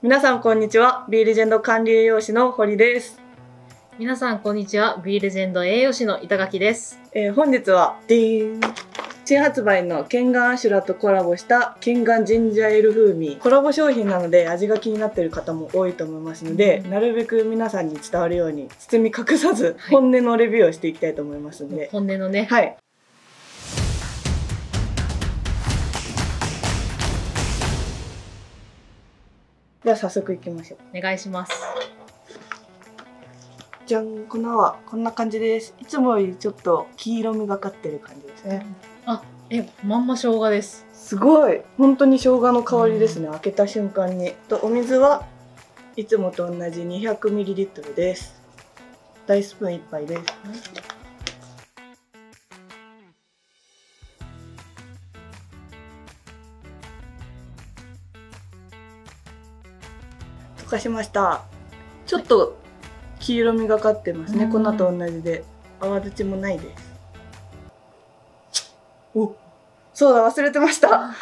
皆さんこんにちは、Bレジェンド管理栄養士の堀です。皆さんこんにちは、Bレジェンド栄養士の板垣です。本日はディーン、新発売のケンガンアシュラとコラボしたケンガンジンジャーエール風味、コラボ商品なので味が気になっている方も多いと思いますので、なるべく皆さんに伝わるように包み隠さず本音のレビューをしていきたいと思いますので、本音のね、はい。では早速いきましょう。お願いします。じゃん、粉はこんな感じです。いつもよりちょっと黄色みがかってる感じですね。あ、まんま生姜です。すごい、本当に生姜の香りですね、開けた瞬間に。とお水はいつもと同じ 200ml です。大スプーン1杯です。溶かしました。ちょっと黄色みがかってますね、粉と同じで。泡立ちもないです。お、そうだ、忘れてました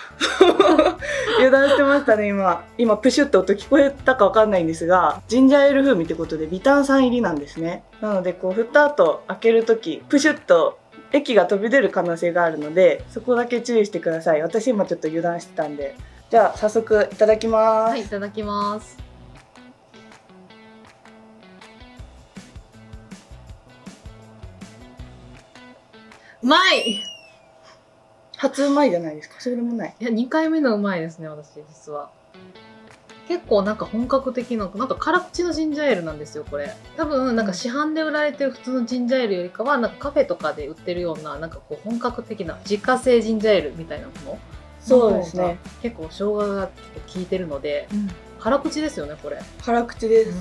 油断してましたね。今プシュッと音聞こえたかわかんないんですが、ジンジャーエール風味ってことでビタン酸入りなんですね。なのでこう振った後開ける時プシュッと液が飛び出る可能性があるので、そこだけ注意してください。私今ちょっと油断してたんで。じゃあ早速いただきます。はい、いただきます。うまい。初うまいじゃないですか。それでもない。いや、2回目のうまいですね、私実は。結構なんか本格的な、なんか辛口のジンジャーエールなんですよ、これ。多分なんか市販で売られてる普通のジンジャーエールよりかは、なんかカフェとかで売ってるような、なんかこう本格的な自家製ジンジャーエールみたいなもの。そうですね。結構生姜が効いてるので、辛口ですよね、これ。辛口です。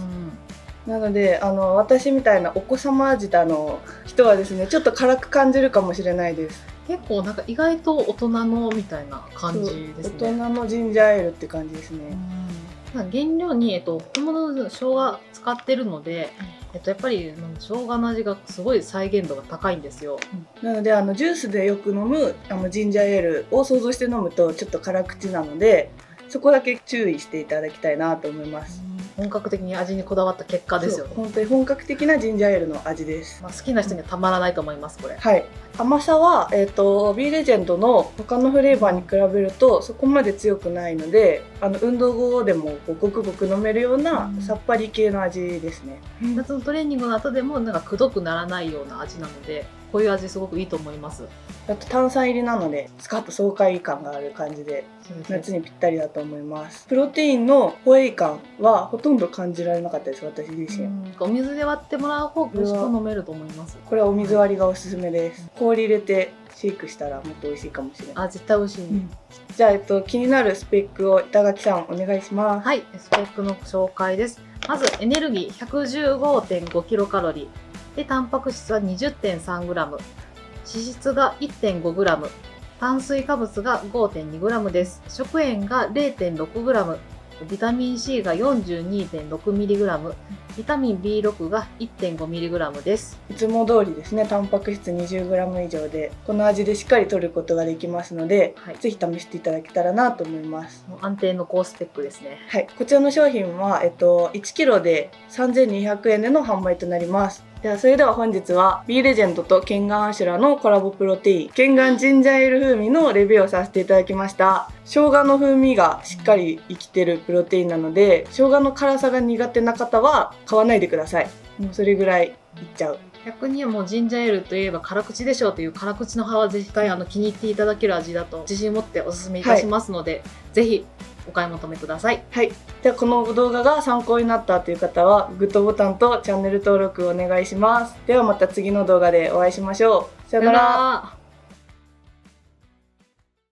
なので私みたいなお子様味だの人はですね、ちょっと辛く感じるかもしれないです。結構なんか意外と大人のみたいな感じですね。大人のジンジャーエールって感じですね。原料に本物の生姜使ってるので、やっぱり生姜の味がすごい再現度が高いんですよ。なのでジュースでよく飲むジンジャーエールを想像して飲むとちょっと辛口なので、そこだけ注意していただきたいなと思います。本格的に味にこだわった結果ですよね。本当に本格的なジンジャーエールの味です。まあ好きな人にはたまらないと思います、これ。はい。甘さは、Bレジェンドの他のフレーバーに比べるとそこまで強くないので、運動後でもごくごく飲めるようなさっぱり系の味ですね。夏のトレーニングの後でもなんかくどくならないような味なので、こういう味すごくいいと思います。あと炭酸入りなのでスカッと爽快感がある感じで、夏にぴったりだと思います。プロテインのホエイ感はほとんど感じられなかったです、私自身。お水で割ってもらう方が美味しく飲めると思います。これはお水割りがおすすめです。氷入れてシェイクしたらもっと美味しいかもしれない。あ、絶対美味しい、ね。じゃあ、気になるスペックを板垣さんお願いします。はい、スペックの紹介です。まずエネルギー 115.5kcal で、タンパク質は 20.3g、 脂質が 1.5g、 炭水化物が 5.2g です。食塩が 0.6g、 ビタミン C が 42.6mg、 ビタミン B6 が 1.5mg です。いつも通りですね、タンパク質 20g 以上で、この味でしっかり摂ることができますので、是非、試していただけたらなと思います。安定の高スペックですね。はい。こちらの商品は、1kg で 3,200 円での販売となります。じゃあ、それでは本日は B レジェンドとケンガンアシュラのコラボプロテイン、ケンガンジンジャーエール風味のレビューをさせていただきました。生姜の風味がしっかり生きてるプロテインなので、生姜の辛さが苦手な方は買わないでください。もうそれぐらいいっちゃう。逆にもうジンジャーエールといえば辛口でしょうという辛口の派は絶対気に入っていただける味だと自信を持っておすすめいたしますので、ぜひお買い求めください。はい。では、この動画が参考になったという方はグッドボタンとチャンネル登録をお願いします。ではまた次の動画でお会いしましょう。さよなら。